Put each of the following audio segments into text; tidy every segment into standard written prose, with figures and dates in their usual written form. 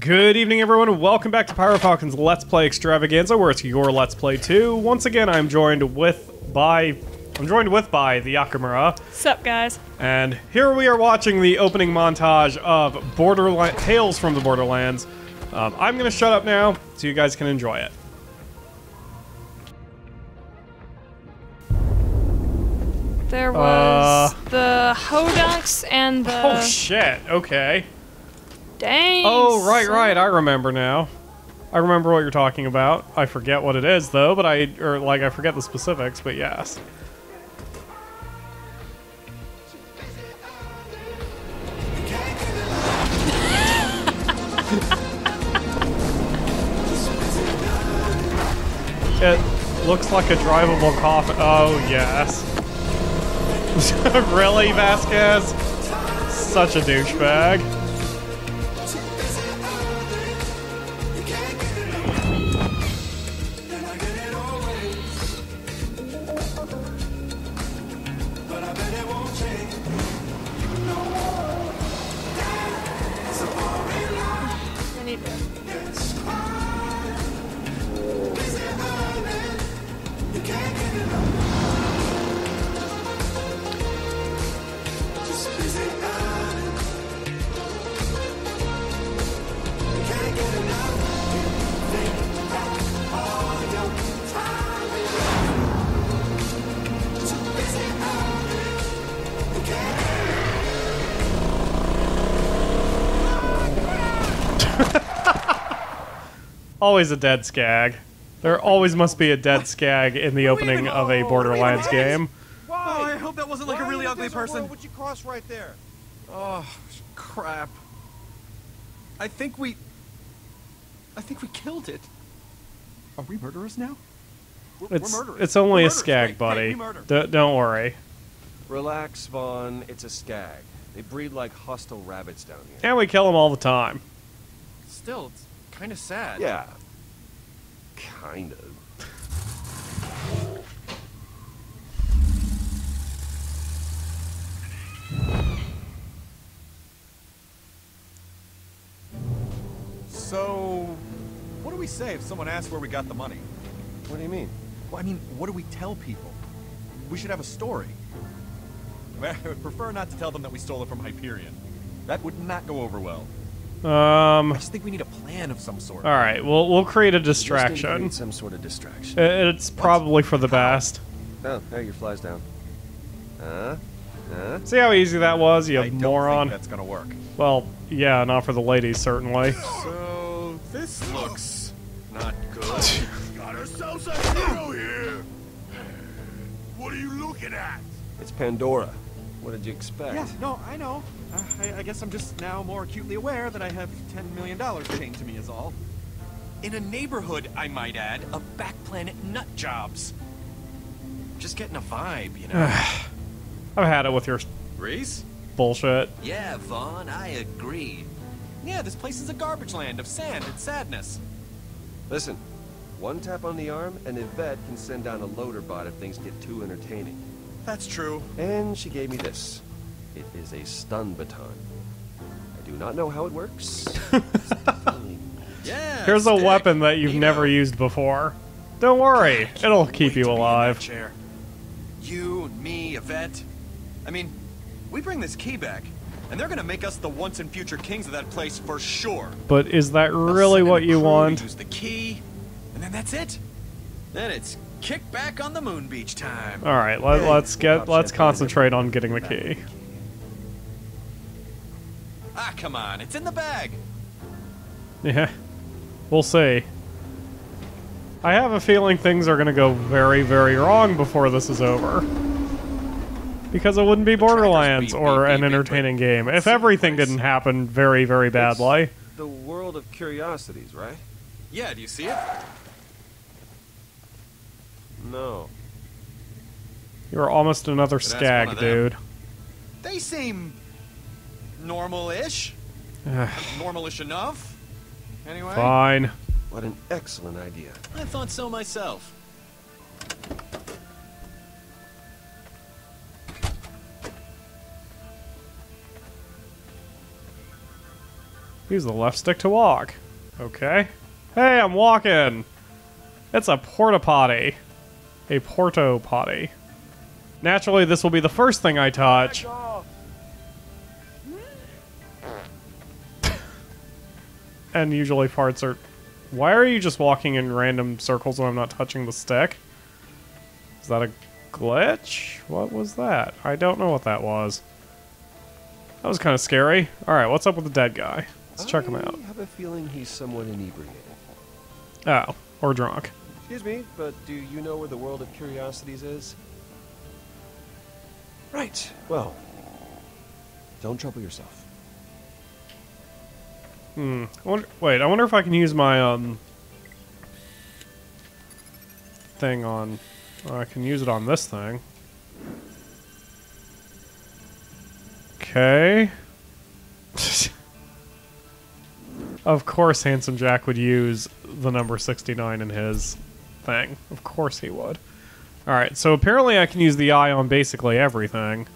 Good evening, everyone, and welcome back to Pyro Falkon's Let's Play Extravaganza, where it's your Let's Play 2. Once again, I'm joined by the Akamura. Sup, guys? And here we are watching the opening montage of Tales from the Borderlands. I'm gonna shut up now, so you guys can enjoy it. There was the Hodunks and the... Oh, shit, okay. Dang! Oh, right, I remember now. I remember what you're talking about. I forget what it is, though, but I forget the specifics, but yes. It looks like a drivable coffin. Oh, yes. Really, Vasquez? Such a douchebag. Always a dead skag. There always must be a dead skag in the opening of a Borderlands game. Why? Oh, I hope that wasn't like a really ugly person. Why would you cross right there? Oh, crap. I think we killed it. Are we murderers now? We're murderers. It's only a skag, buddy. Don't worry. Relax, Vaughn. It's a skag. They breed like hostile rabbits down here. And we kill them all the time. Still, it's kind of sad. Yeah. Kind of. So, what do we say if someone asks where we got the money? What do you mean? Well, I mean, what do we tell people? We should have a story. I would prefer not to tell them that we stole it from Hyperion. That would not go over well. I just think we need a plan of some sort. All right, we'll create a distraction. Create some sort of distraction. It's probably for the best. Oh, there your fly's down. See how easy that was, you moron. I don't think that's gonna work. Well, yeah, not for the ladies certainly. So this looks not good. Got ourselves a hero here. What are you looking at? It's Pandora. What did you expect? Yeah, no, I know. I guess I'm just now more acutely aware that I have $10 million chained to me is all. In a neighborhood, I might add, of back-planet nut jobs. Just getting a vibe, you know? I've had it with your... Rhys? Bullshit. Yeah, Vaughn, I agree. Yeah, this place is a garbage land of sand and sadness. Listen, one tap on the arm, and Yvette can send down a Loaderbot if things get too entertaining. That's true. And she gave me this. It is a stun baton. I do not know how it works. Yeah, here's a weapon that you've never used before. Don't worry, it'll keep you alive. You, me, Yvette. I mean, we bring this key back, and they're gonna make us the once and future kings of that place for sure. But is that really what you want? Use the key, and then that's it. Then it's kick back on the moon beach time. All right, let's concentrate on getting the key. Ah, come on, it's in the bag! Yeah, we'll see. I have a feeling things are gonna go very, very wrong before this is over. Because it wouldn't be Borderlands or an entertaining game if everything didn't happen very, very badly. It's the world of curiosities, right? Yeah, do you see it? No. You're almost another skag, dude. They seem... normal-ish? Normal-ish enough? Anyway. Fine. What an excellent idea. I thought so myself. Use the left stick to walk. Okay. Hey, I'm walking! It's a porta potty. A porto potty. Naturally, this will be the first thing I touch. And usually farts are... Why are you just walking in random circles when I'm not touching the stick? Is that a glitch? What was that? I don't know what that was. That was kind of scary. Alright, what's up with the dead guy? Let's check him out. I have a feeling he's somewhat inebriated. Oh, or drunk. Excuse me, but do you know where the World of Curiosities is? Right. Well, don't trouble yourself. Hmm. Wait, I wonder if I can use my, thing on... I can use it on this thing. Okay. Of course Handsome Jack would use the number 69 in his thing. Of course he would. Alright, so apparently I can use the eye on basically everything.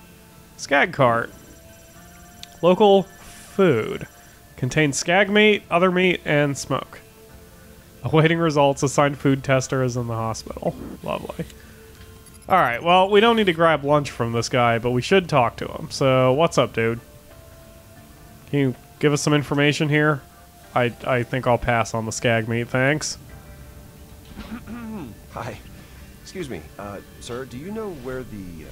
Skag cart. Local food. Contains skag meat, other meat, and smoke. Awaiting results, assigned food tester is in the hospital. Lovely. Alright, well, we don't need to grab lunch from this guy, but we should talk to him. So, what's up, dude? Can you give us some information here? I think I'll pass on the skag meat, thanks. Hi. Excuse me, sir, do you know where the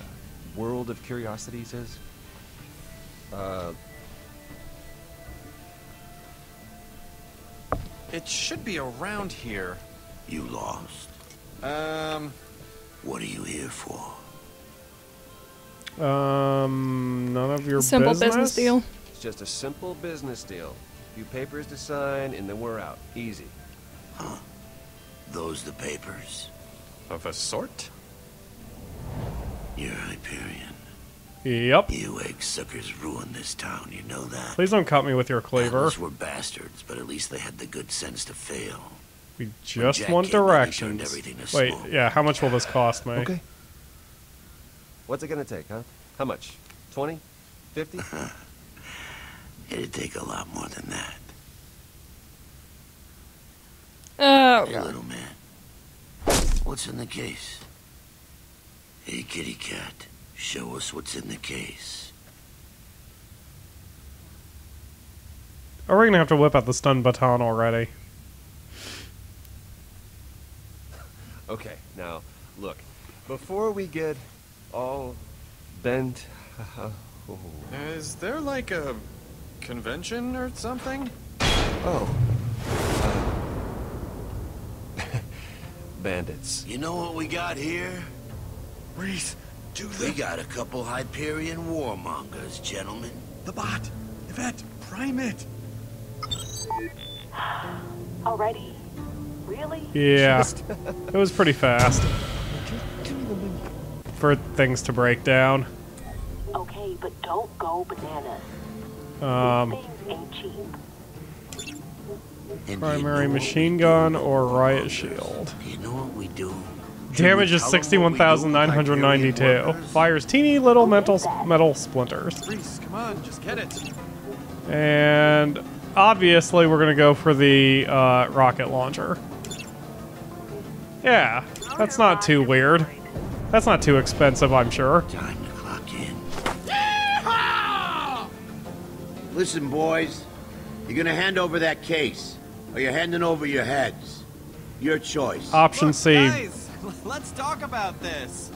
World of Curiosities is? It should be around here. You lost? What are you here for? None of your simple business? Simple business deal. It's just a simple business deal. Few papers to sign, and then we're out. Easy. Huh. Those the papers? Of a sort? You're Hyperion. Yep. You egg suckers ruined this town, you know that? Please don't cut me with your cleaver. Atlas were bastards, but at least they had the good sense to fail. We just want directions. Wait, yeah, how much will this cost me? Okay. What's it gonna take, huh? How much? 20? 50? It'd take a lot more than that. Hey, little man. What's in the case? Hey, kitty cat. Show us what's in the case. Are we gonna have to whip out the stun baton already? Okay, now, look. Before we get all bent... Oh. Is there like a convention or something? Oh. Bandits. You know what we got here? Rhys! We got a couple Hyperion warmongers, gentlemen. The bot! Yvette! Prime it! Already? Really? Yeah. It was pretty fast. For things to break down. Okay, but don't go bananas. These things ain't cheap. Primary machine gun or riot shield. You know what we do? Damage is 61,992. Fires teeny little metal splinters. Come on, just get it. And obviously we're gonna go for the rocket launcher. Yeah, that's not too weird. That's not too expensive, I'm sure. Time to clock in. Yeehaw! Listen, boys, you're gonna hand over that case, or you're handing over your heads. Your choice. Option C. Guys. Let's talk about this.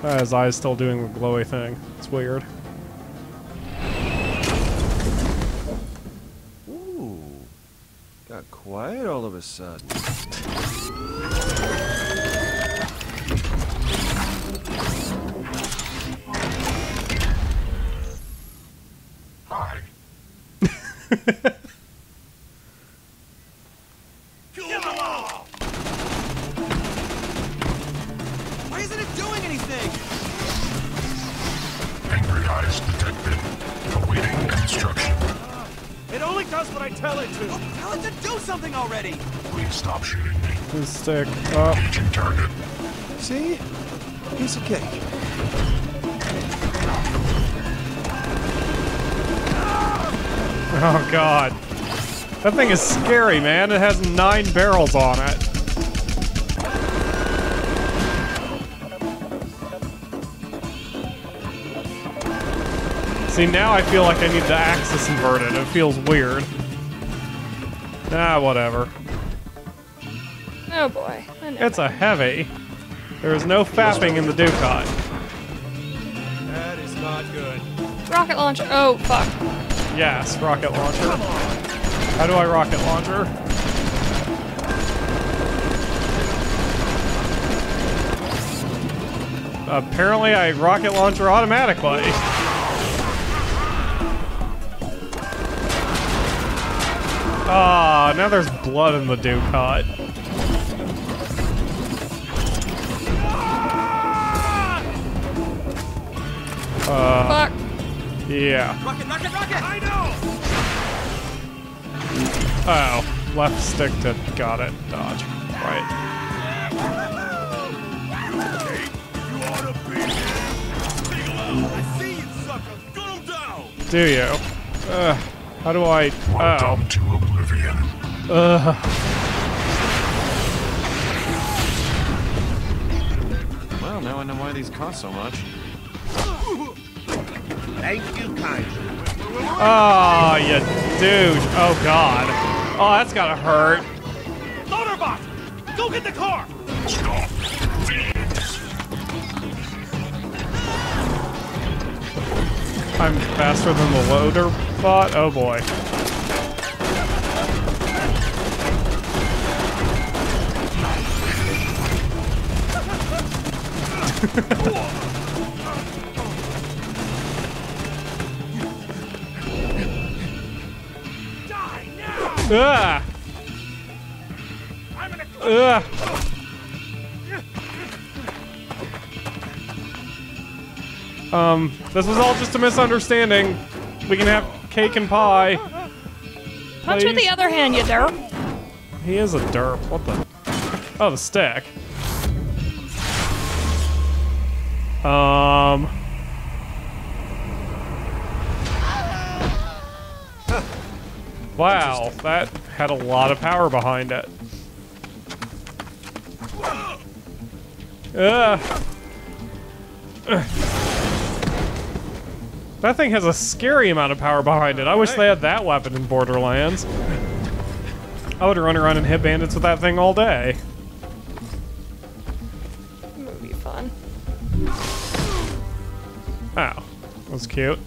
His eye's still doing the glowy thing. It's weird. Ooh. Got quiet all of a sudden. Hi. Stop shooting me. His stick up. Engaging target. See? Piece of cake. Ah! Oh god. That thing is scary, man. It has 9 barrels on it. See, now I feel like I need the axis inverted. It feels weird. Ah, whatever. Oh boy. It's a heavy. There is no fapping in the Ducat. That is not good. Rocket launcher. Oh, fuck. Yes, rocket launcher. Come on. How do I rocket launcher? Apparently I rocket launcher automatically. Ah, oh, now there's blood in the Ducat. Fuck. Yeah. Rocket, rocket, rocket! I know! Oh. Left stick to... Got it. Dodge. Right. You ought to be here. I see you, sucker. Gun him down! Do you? How do I... Oh. To oblivion. Well, now I know why these cost so much. Thank you kindly. Oh, you douche. Oh, God. Oh, that's gotta hurt. Loaderbot! Go get the car! Stop. I'm faster than the Loaderbot? Oh, boy. Ugh. Ugh. This was all just a misunderstanding. We can have cake and pie. Please. Punch with the other hand, you derp. He is a derp. What the? Oh, the stick. Wow, that had a lot of power behind it. That thing has a scary amount of power behind it. I wish they had that weapon in Borderlands. I would run around and hit bandits with that thing all day. It would be fun. Oh, that was cute.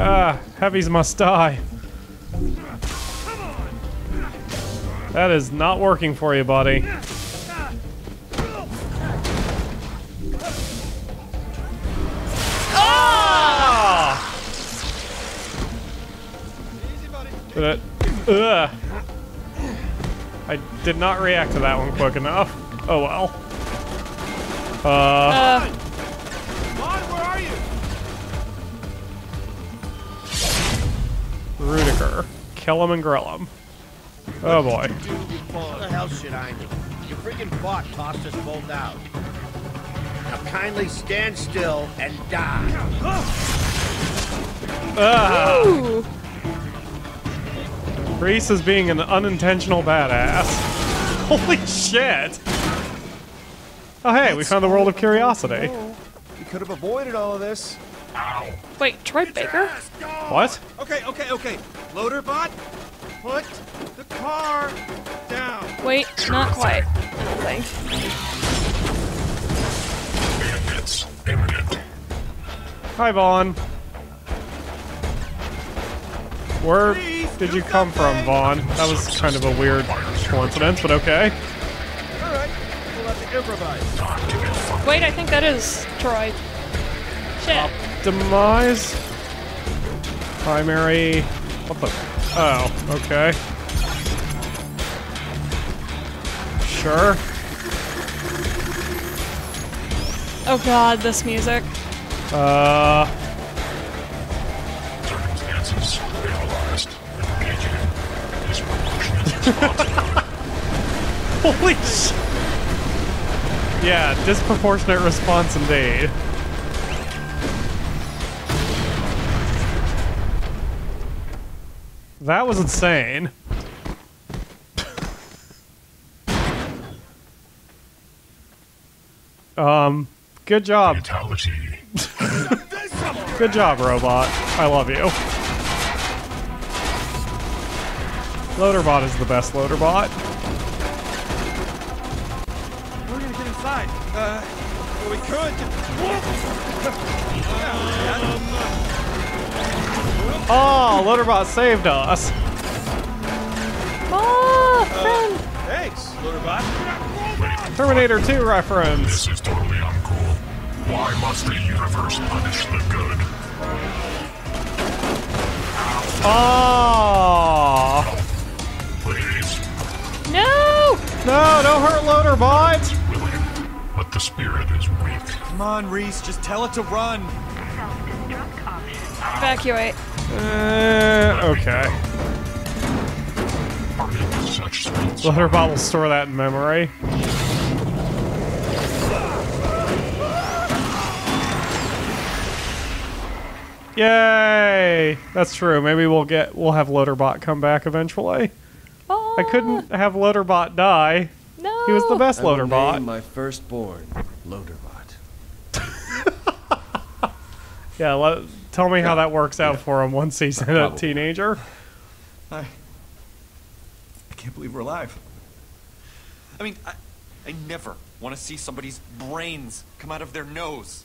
Ah, heavies must die. That is not working for you, buddy. Ah! Did it? Ugh. I did not react to that one quick enough. Oh well. Where are you? Rudiger. Kill him and grill him. Oh boy. What the hell should I do? Your freaking bot tossed us both out. Now kindly stand still and die. Rhys is being an unintentional badass. Holy shit! Oh hey, we found the World of Curiosity. We could have avoided all of this. Wait, Troy Baker? What? Okay. Loaderbot, put the car down. Wait, not quite. I don't think. Hi, Vaughn. Where did you come from, Vaughn? That was kind of a weird coincidence, but okay. Alright, we'll have to improvise. Wait, I think that is Troy. Shit. Demise? Primary... What the... Oh, okay. Sure. Oh god, this music. Circumstances realized. Engaging in his promotion. Holy shit! Yeah, disproportionate response indeed. That was insane. Good job. Good job, robot. I love you. Loaderbot is the best Loaderbot. We're gonna get inside. Well, we could. Oh, Loaderbot saved us. Oh, thanks, Loaderbot. Terminator 2 reference. This is totally uncool. Why must the universe punish the good? Oh. No! No, don't hurt Loaderbot! It's willing, but the spirit is weak. Come on, Rhys, just tell it to run. Evacuate. Okay. Loaderbot will store that in memory. Yay! That's true. Maybe we'll have Loaderbot come back eventually. I couldn't have Loaderbot die. No. He was the best Loaderbot. I will name my firstborn Loaderbot. Yeah, tell me how that works out for him once he's a teenager. I can't believe we're alive. I mean, I never want to see somebody's brains come out of their nose.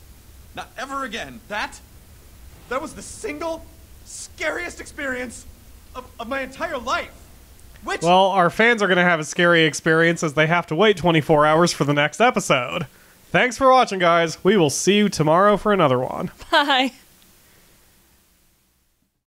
Not ever again. That was the single scariest experience of my entire life. Which? Well, our fans are going to have a scary experience as they have to wait 24 hours for the next episode. Thanks for watching, guys. We will see you tomorrow for another one. Bye.